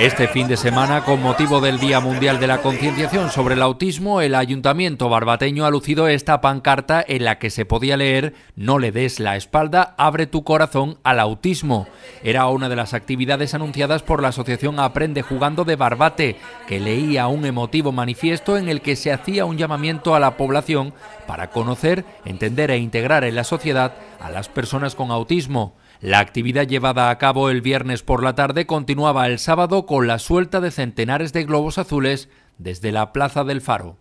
Este fin de semana, con motivo del Día Mundial de la Concienciación sobre el Autismo, el Ayuntamiento barbateño ha lucido esta pancarta en la que se podía leer «No le des la espalda, abre tu corazón al autismo». Era una de las actividades anunciadas por la asociación Aprende Jugando de Barbate, que leía un emotivo manifiesto en el que se hacía un llamamiento a la población para conocer, entender e integrar en la sociedad a las personas con autismo. La actividad llevada a cabo el viernes por la tarde continuaba el sábado con la suelta de centenares de globos azules desde la Plaza del Faro.